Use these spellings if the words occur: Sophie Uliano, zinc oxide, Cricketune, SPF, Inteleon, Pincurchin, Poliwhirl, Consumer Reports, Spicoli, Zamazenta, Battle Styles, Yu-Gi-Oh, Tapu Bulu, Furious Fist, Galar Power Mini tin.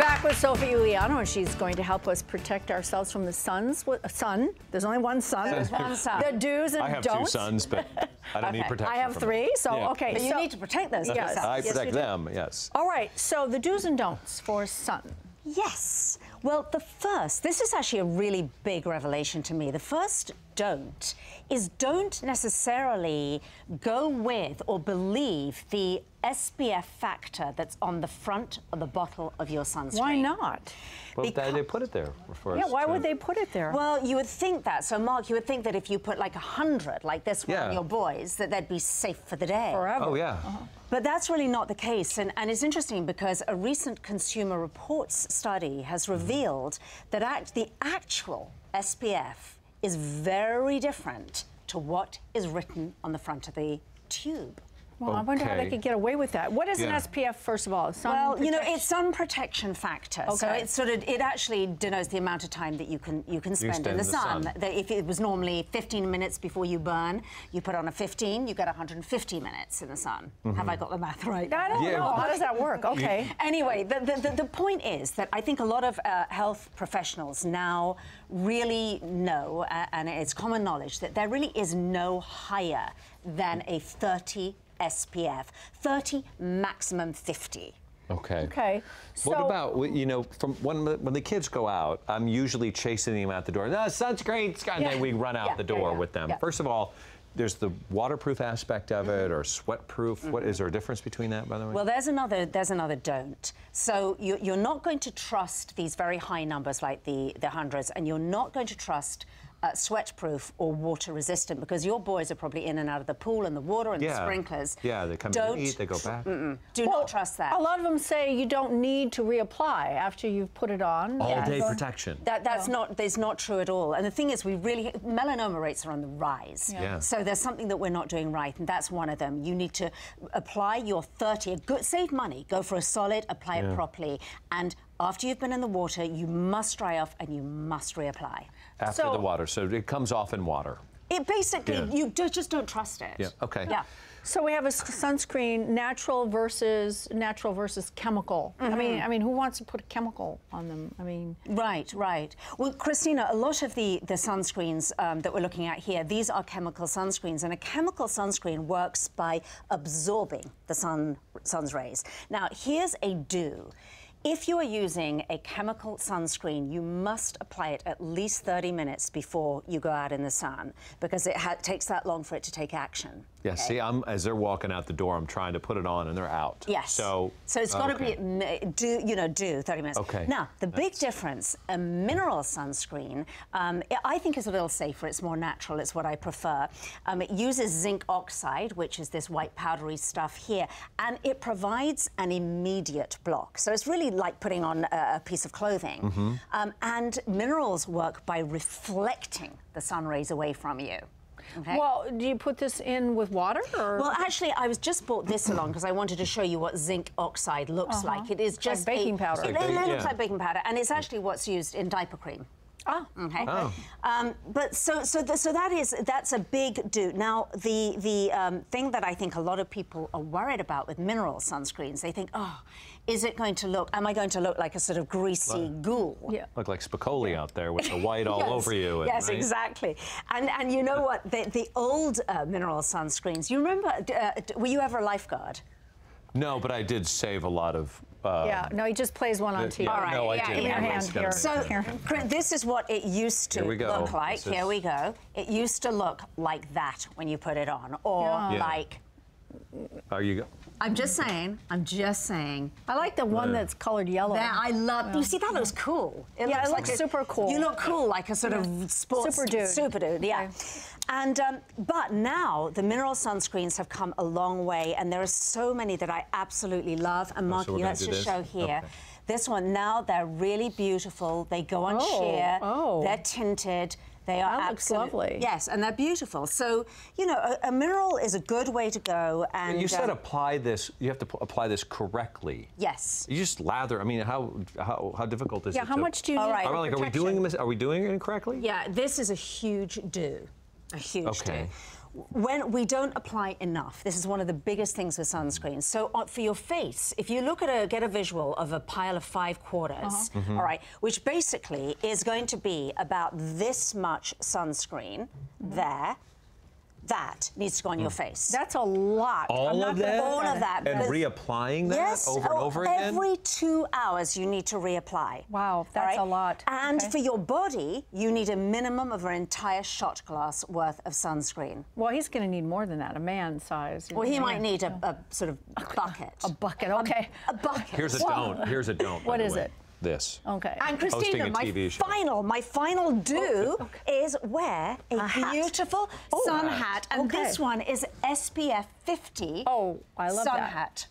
back with Sophie Uliano, and she's going to help us protect ourselves from the sun. There's only one sun. There's one sun. The do's and don'ts. I have two suns, but I don't need protection. I have three, so yeah. Okay. But you need to protect those. Yes. I protect them, yes. All right, so the do's and don'ts for sun. Yes. Well, the first, this is actually a really big revelation to me. The first don't is don't necessarily go with or believe the SPF factor that's on the front of the bottle of your sunscreen. Why not? Well, they put it there for us. Yeah, why would they put it there? Well, you would think that. So, Mark, you would think that if you put like 100, like this one on your boys, that they'd be safe for the day. Forever. Oh, yeah. Uh-huh. But that's really not the case, and it's interesting because a recent Consumer Reports study has revealed that the actual SPF is very different to what is written on the front of the tube. Well, I wonder how they could get away with that. What is an SPF, first of all? Well, you know, it's sun protection factor. Okay. So it's sort of, it actually denotes the amount of time that you can spend in the sun. If it was normally 15 minutes before you burn, you put on a 15, you get 150 minutes in the sun. Mm-hmm. Have I got the math right? I don't know. How does that work? Okay. Anyway, the point is that I think a lot of health professionals now really know, and it's common knowledge, that there really is no higher than a 30 SPF, 30 maximum 50. Okay. Okay. So what about, you know, from when the kids go out, I'm usually chasing them out the door. No, sunscreen, and then we run out the door with them. Yeah. First of all, there's the waterproof aspect of it, or sweatproof. Mm-hmm. What is there a difference between that, by the way? Well, there's another don't. So you're not going to trust these very high numbers like the hundreds, and you're not going to trust sweatproof or water resistant, because your boys are probably in and out of the pool and the water and the sprinklers. Yeah, they come in and eat, they go back. Do not trust that. A lot of them say you don't need to reapply after you've put it on. All-day protection. That's not true at all. And the thing is, melanoma rates are on the rise. Yeah. So there's something that we're not doing right, and that's one of them. You need to apply your 30. Save money. Go for a solid. Apply it properly. And after you've been in the water, you must dry off and you must reapply. After the water, so it comes off in water. It basically, you just don't trust it. Yeah, okay. Yeah. So we have a sunscreen, natural versus chemical. Mm-hmm. I mean, who wants to put a chemical on them? I mean, right. Well, Christina, a lot of the sunscreens that we're looking at here, these are chemical sunscreens, and a chemical sunscreen works by absorbing the sun's rays. Now, here's a do. If you are using a chemical sunscreen, you must apply it at least 30 minutes before you go out in the sun, because it takes that long for it to take action. Yeah, okay? See, as they're walking out the door, I'm trying to put it on and they're out. Yes. So it's got to be, do 30 minutes. Okay. Now, the big difference, a mineral sunscreen, I think is a little safer. It's more natural. It's what I prefer. It uses zinc oxide, which is this white powdery stuff here, and it provides an immediate block. So it's really like putting on a piece of clothing. Mm-hmm. And minerals work by reflecting the sun rays away from you. Okay. Well, do you put this in with water? Or? Well, actually, I was just bought this along because I wanted to show you what zinc oxide looks like. It is just like baking powder. It looks like baking powder, and it's actually what's used in diaper cream. Oh, okay. Oh. But so that's a big do. Now, the thing that I think a lot of people are worried about with mineral sunscreens, they think, oh, is it going to look? Am I going to look like a sort of greasy ghoul? Yeah. Look like Spicoli out there with the white all over you. Yes, right? Exactly. And you know what? The old mineral sunscreens. You remember? Were you ever a lifeguard? No, but I did save a lot of. No, he just plays one on TV. Yeah, all right. No, I did. Your hand here. So, this is what it used to look like. Here we go. It used to look like that when you put it on, or like. There you go. I'm just saying. I like the one that's colored yellow. I love. Yeah. You see, that looks cool. It looks like super cool. You look cool, like a sort of sports super dude. Yeah. Okay. And but now the mineral sunscreens have come a long way, and there are so many that I absolutely love. And Mark, let's just show here. Okay. This one now, they're really beautiful. They go on sheer. Oh. They're tinted. They are absolutely lovely. Yes, and they're beautiful. So, you know, a mineral is a good way to go. And you said apply this. You have to apply this correctly. Yes. You just lather. I mean, how difficult is it? Yeah. How much do you need? All right. Are we doing this? Are we doing it incorrectly? Yeah. This is a huge do. A huge do. when we don't apply enough. This is one of the biggest things with sunscreen. So for your face, if you look at get a visual of a pile of 5 quarters, all right, which basically is going to be about this much sunscreen there. That needs to go on your face. That's a lot. All of that. And reapplying that over and over again? Every 2 hours you need to reapply. Wow, that's a lot. And for your body, you need a minimum of an entire shot glass worth of sunscreen. Well, he's going to need more than that, a man size. Well, he might need a sort of bucket. A bucket, okay. A bucket. Here's a don't. Here's a don't. What is it? This. Okay. And Christina, my final do is wear a beautiful sun hat. And this one is SPF 50 sun hat.